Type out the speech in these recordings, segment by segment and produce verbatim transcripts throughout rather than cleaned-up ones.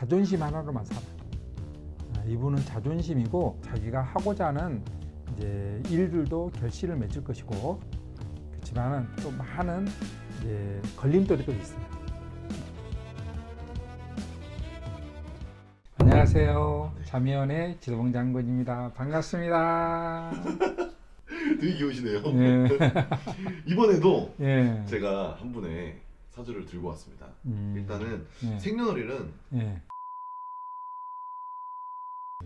자존심 하나로만 살아요. 이분은 자존심이고 자기가 하고자 하는 이제 일들도 결실을 맺을 것이고, 그렇지만은 또 많은 이제 걸림돌이 또 있습니다. 안녕하세요. 자미연의 지도봉 장군입니다. 반갑습니다. 되게 귀여우시네요. 예. 이번에도 예. 제가 한 분의 사주를 들고 왔습니다. 음. 일단은 예. 생년월일은 예.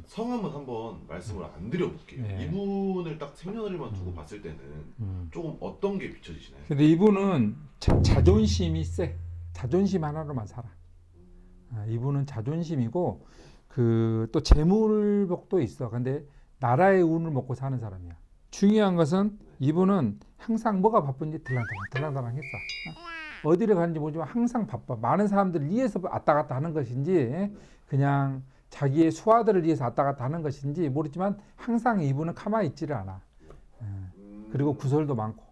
성함은 한번 말씀을 안 드려볼게요. 예. 이분을 딱 생년월일만 두고 음. 봤을 때는 음. 조금 어떤 게 비춰지시나요? 근데 이분은 자, 자존심이 세. 자존심 하나로만 살아. 아, 이분은 자존심이고 그 또 재물복도 있어. 근데 나라의 운을 먹고 사는 사람이야. 중요한 것은 이분은 항상 뭐가 바쁜지 들랑달랑 들랑달랑 했어. 어디를 가는지 모르지만 항상 바빠. 많은 사람들을 위해서 왔다 갔다 하는 것인지 그냥 자기의 수하들을 위해서 왔다 갔다 하는 것인지 모르지만 항상 이분은 가만히 있지를 않아. 그리고 구설도 많고.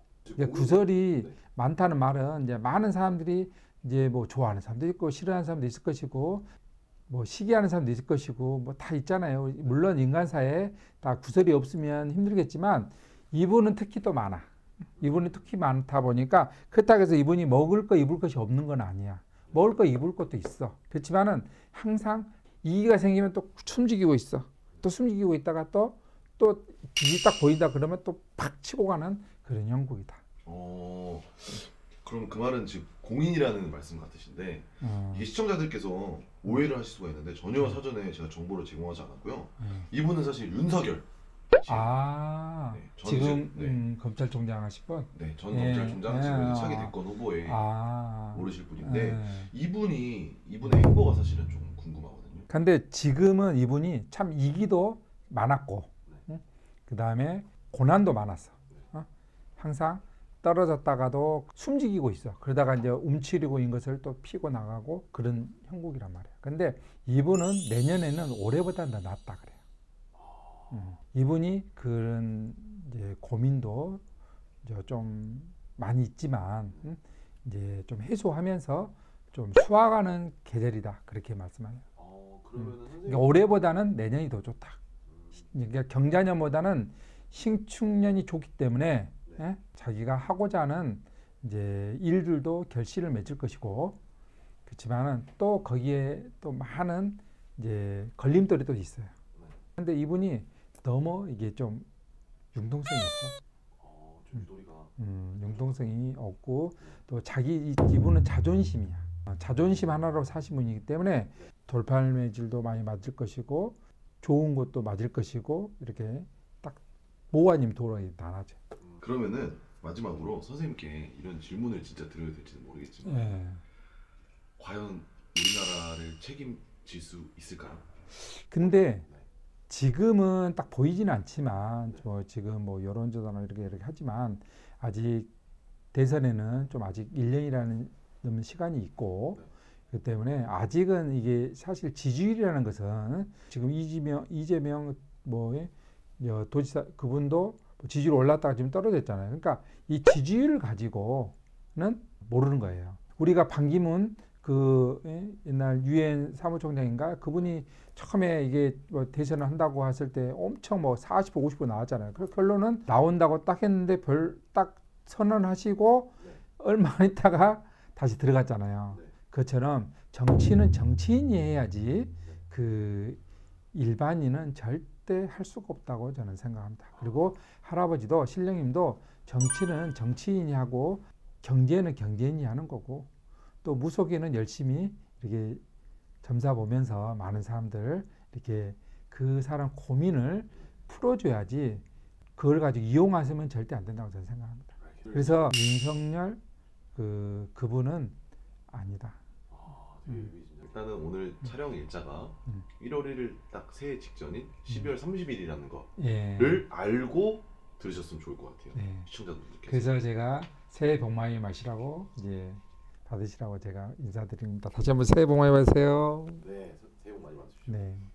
구설이 많다는 말은 이제 많은 사람들이 이제 뭐 좋아하는 사람도 있고 싫어하는 사람도 있을 것이고 뭐 시기하는 사람도 있을 것이고 뭐 다 있잖아요. 물론 인간사에 다 구설이 없으면 힘들겠지만 이분은 특히 또 많아. 이분이 특히 많다 보니까 그렇다고 해서 이분이 먹을 거 입을 것이 없는 건 아니야. 먹을 거 입을 것도 있어. 그렇지만은 항상 이기가 생기면 또 숨죽이고 있어. 또 숨죽이고 있다가 또 또 빛이 딱 보인다 그러면 또 팍 치고 가는 그런 형국이다. 어... 그럼 그 말은 지금 공인이라는 말씀 같으신데 어. 이게 시청자들께서 오해를 하실 수가 있는데 전혀 사전에 제가 정보를 제공하지 않았고요. 음. 이분은 사실 윤석열 지금, 아, 네, 전 지금 제, 네. 음, 검찰총장 하실 분? 네, 전 예. 검찰총장 하실 분이 차기 대권 후보에 아. 오르실 분인데 예. 이분이, 이분의 행보가 사실은 조금 궁금하거든요. 근데 지금은 이분이 참 이기도 많았고 네. 응? 그 다음에 고난도 많았어. 네. 어? 항상 떨어졌다가도 숨지기고 있어. 그러다가 이제 움츠리고 있는 것을 또 피고 나가고 그런 형국이란 말이야. 근데 이분은 내년에는 올해보다 더 낫다 그래요. 음. 이분이 그런 이제 고민도 이제 좀 많이 있지만 음? 이제 좀 해소하면서 좀 수확하는 계절이다 그렇게 말씀하네요. 어, 그러면은 음. 그러니까 올해보다는 내년이 더 좋다. 음. 그러니까 경자년보다는 신축년이 좋기 때문에 예? 자기가 하고자 하는 이제 일들도 결실을 맺을 것이고, 그렇지만은 또 거기에 또 많은 이제 걸림돌이 또 있어요. 근데 이분이 너무 이게 좀 융통성이 없어. 어, 음, 융통성이 없고 또 자기 이분은 자존심이야. 자존심 하나로 사신 분이기 때문에 돌팔매질도 많이 맞을 것이고 좋은 것도 맞을 것이고 이렇게 딱 모아님 도로에 나눠져. 그러면은 마지막으로 선생님께 이런 질문을 진짜 드려야 될지는 모르겠지만 네. 과연 우리나라를 책임질 수 있을까요? 근데 지금은 딱 보이지는 않지만 뭐 지금 뭐 여론조사나 이렇게 이렇게 하지만 아직 대선에는 좀 아직 일 년이라는 넘는 시간이 있고 네. 그 때문에 아직은 이게 사실 지지율이라는 것은 지금 이재명 이재명 뭐 도지사 그분도 지지율 올랐다가 지금 떨어졌잖아요. 그러니까 이 지지율을 가지고는 모르는 거예요. 우리가 반기문 그 옛날 유엔 사무총장인가 그분이 처음에 이게 대선을 한다고 했을 때 엄청 뭐 사십 퍼센트 오십 퍼센트 나왔잖아요. 그 결론은 나온다고 딱 했는데 별 딱 선언하시고 네. 얼마 있다가 다시 들어갔잖아요. 네. 그처럼 정치는 정치인이 해야지 그 일반인은 절대 할 수가 없다고 저는 생각합니다. 그리고 할아버지도 신령님도 정치는 정치인이 하고 경제는 경제인이 하는 거고 또 무속에는 열심히 이렇게 점사 보면서 많은 사람들 이렇게 그 사람 고민을 풀어줘야지 그걸 가지고 이용하시면 절대 안 된다고 저는 생각합니다. 그래서 윤석열 그 그분은 아니다. 음. 일단은 오늘 음. 촬영 일자가 음. 일월 일일 딱 새해 직전인 십이월 삼십일이라는 거를 예. 알고 들으셨으면 좋을 것 같아요. 예. 시청자분들께서. 그래서 제가 새해 복 많이 마시라고 이제 받으시라고 제가 인사드립니다. 다시 한번 새해 복 많이 받으세요. 네, 새해 복 많이 받으십시오. 네.